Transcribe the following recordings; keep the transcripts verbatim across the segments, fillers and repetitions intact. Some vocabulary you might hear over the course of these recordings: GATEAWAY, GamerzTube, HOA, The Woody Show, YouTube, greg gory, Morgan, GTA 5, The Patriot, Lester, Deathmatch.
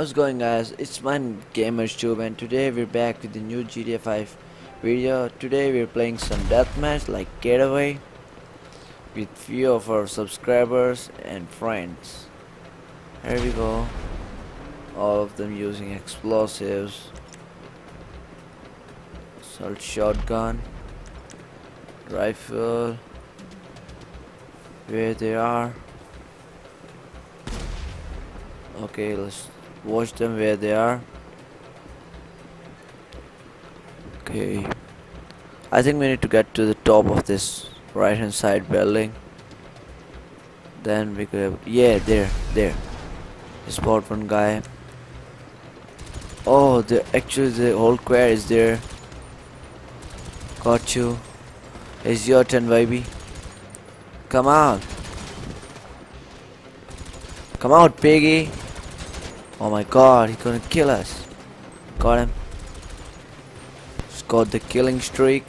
How's it going, guys? It's my GamerzTube, and today we're back with the new G T A five video. Today we're playing some deathmatch like Getaway with few of our subscribers and friends. Here we go. All of them using explosives, assault shotgun, rifle. Where they are. Okay, let's watch them where they are. Okay, I think we need to get to the top of this right hand side building. Then we could have, yeah, there, there. I spot one guy. Oh, the actually the whole square is there. Got you. It's your turn, baby. Come out. Come out, piggy. Oh my god, he's gonna kill us. Got him. Just got the killing streak.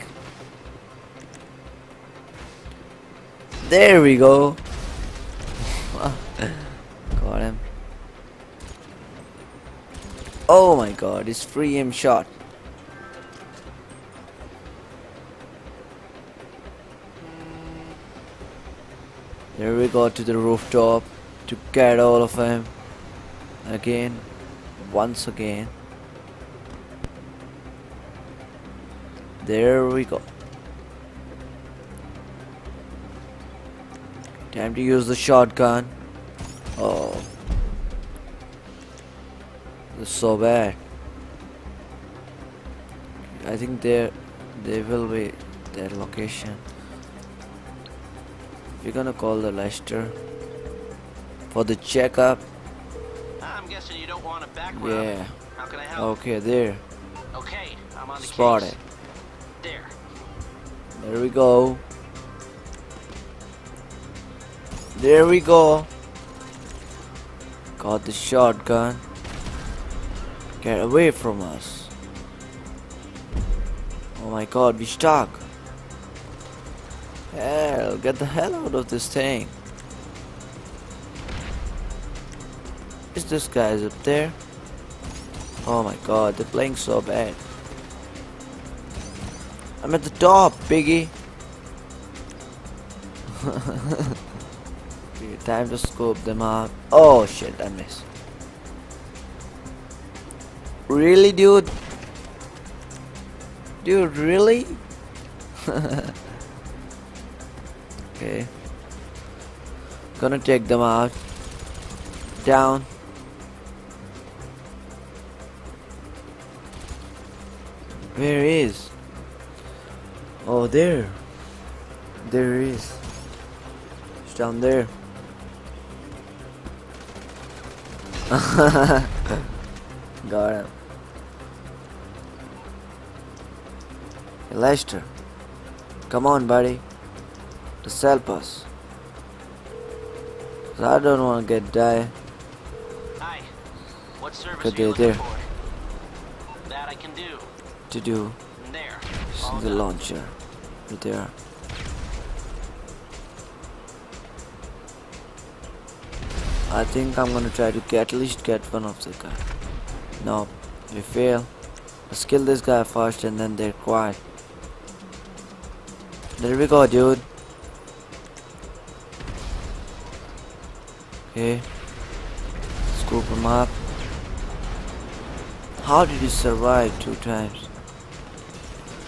There we go. Got him. Oh my god, it's free aim shot. There we go, to the rooftop to get all of him. Again, once again. There we go. Time to use the shotgun. Oh, that's so bad. I think they they will be their location. We're gonna call the Lester for the checkup. I'm guessing you don't want a back row. Yeah. How can I help? Okay, there. Okay, I'm on the case. Spot it. There. There we go. There we go. Got the shotgun. Get away from us. Oh my god, we're stuck. Hell, get the hell out of this thing. Is this guy's up there? Oh my god, they're playing so bad. I'm at the top, piggy. Time to scope them out. Oh shit, I missed. Really, dude? Dude, really? Okay. Gonna take them out. Down. Where is? Oh, there. There it is. It's down there. Got him. Hey, Lester. Come on, buddy. Just help us. I don't want to get die. Hi. What service are you looking for? That I can do. To do. There. The launcher. Right there. I think I'm gonna try to get, at least get one of the guy. No, we fail. Let's kill this guy first, and then they're quiet. There we go, dude. Okay, scoop him up. How did he survive two times?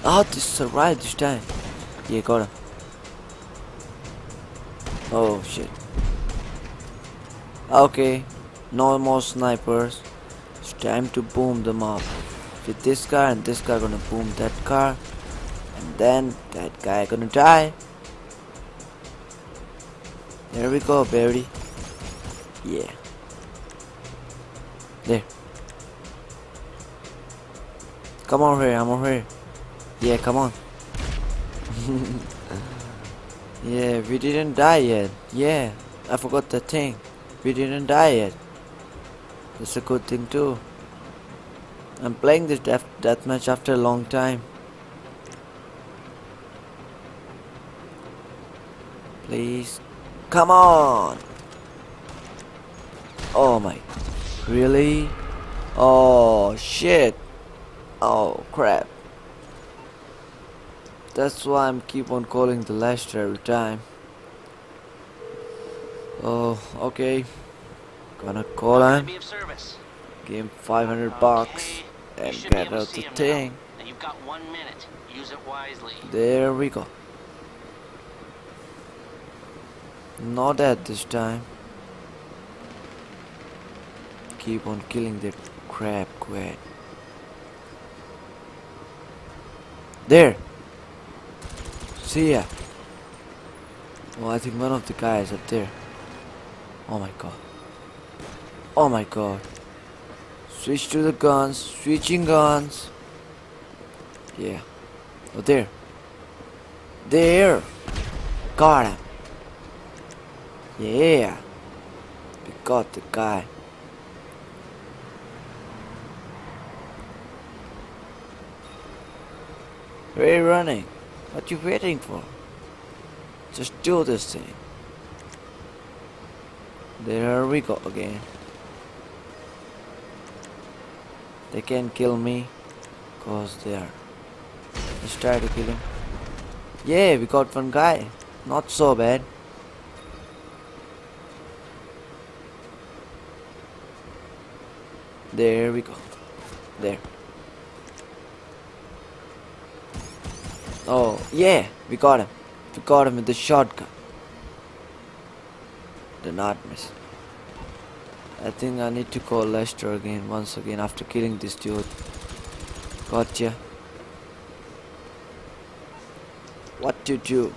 How did he survive this time? Yeah, got him. Oh shit. Okay, no more snipers. It's time to boom them up. With this car and this car, gonna boom that car, and then that guy gonna die. There we go, baby. Yeah. There. Come over here, I'm over here. Yeah, come on. Yeah, we didn't die yet. Yeah, I forgot the thing. We didn't die yet. That's a good thing too. I'm playing this death deathmatch after a long time. Please. Come on. Oh my, really? Oh shit. Oh crap. That's why I'm keep on calling the Lester every time. Oh, okay. Gonna call him. Give him five hundred bucks okay. And get out the thing. Now. You've got one minute. Use it wisely. There we go. Not at this time. Keep on killing that crap, quit. There. See ya. Well, I think one of the guys up there. Oh my god. Oh my god. Switch to the guns. Switching guns. Yeah. Oh, there. There. Got him. Yeah. We got the guy. Where are you running? What you waiting for? Just do this thing. There we go again. They can't kill me cause they are. Let's try to kill him. Yeah, we got one guy. Not so bad. There we go. There. Oh, yeah, we got him. We got him with the shotgun. Did not miss. I think I need to call Lester again, once again, after killing this dude. Gotcha. What to do?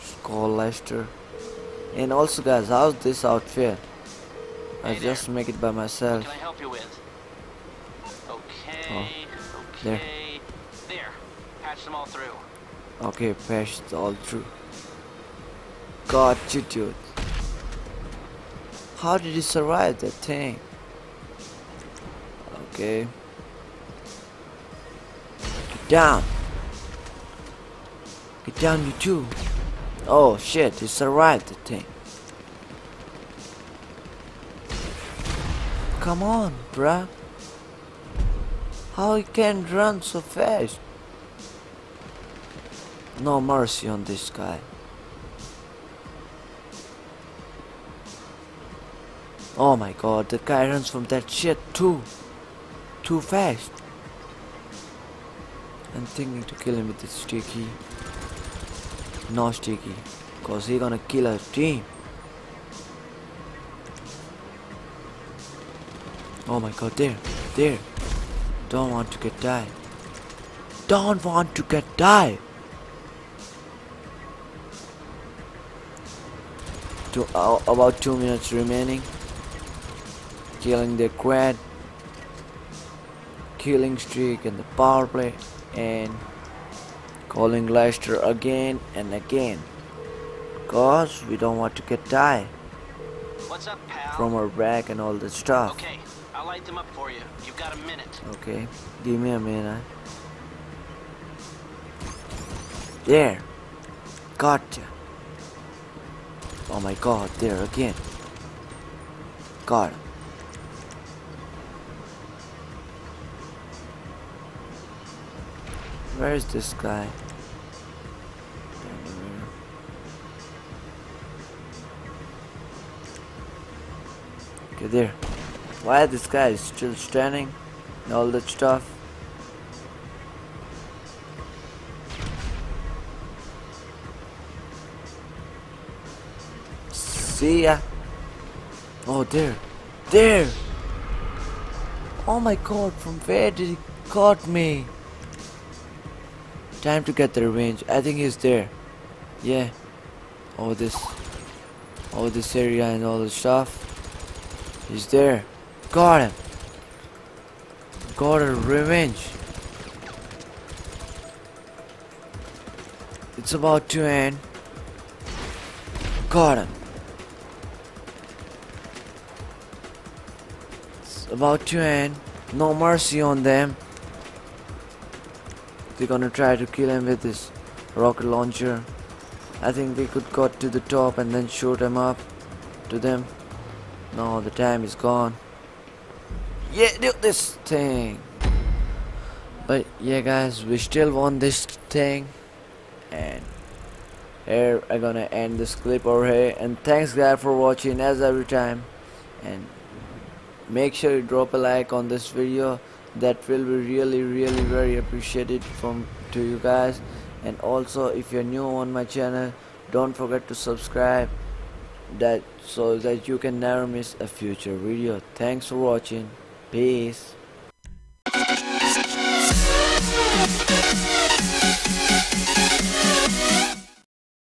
Just call Lester. And also, guys, how's this outfit? I hey just there. Make it by myself. What can I help you with? Okay, oh, okay. There. Them all through. Okay, patch it all through. God, you dude. How did you survive that thing? Okay. Get down. Get down, you two. Oh shit, you survived the thing. Come on, bruh. How you can run so fast? No mercy on this guy. Oh my god, the guy runs from that shit too. Too fast. I'm thinking to kill him with the sticky. No sticky. Cause he gonna kill our team. Oh my god, there. There. Don't want to get died. Don't want to get died. Two, uh, about two minutes remaining. Killing the quad, killing streak and the power play, and calling Lester again and again, cause we don't want to get tired. What's up, pal? From our back and all this stuff. Okay, I'll light them up for you. You've got a minute. Okay, give me a minute. There, gotcha. Oh my god, there again. God. Where is this guy? Okay, there. Why this guy is still standing and all that stuff? See ya. Oh, there. There. Oh my god, from where did he caught me? Time to get the revenge. I think he's there. Yeah. Oh, this. Oh, this area and all the stuff. He's there. Got him. Got a revenge. It's about to end. Got him. About to end. No mercy on them. They're gonna try to kill him with this rocket launcher. I think they could cut to the top and then shoot him up to them. No, the time is gone. Yeah, do this thing. But yeah, guys, we still want this thing. And here I'm gonna end this clip over here. And thanks, guys, for watching as every time. And make sure you drop a like on this video. That will be really, really, very appreciated from to you guys. And also, if you're new on my channel, don't forget to subscribe. That so that you can never miss a future video. Thanks for watching. Peace.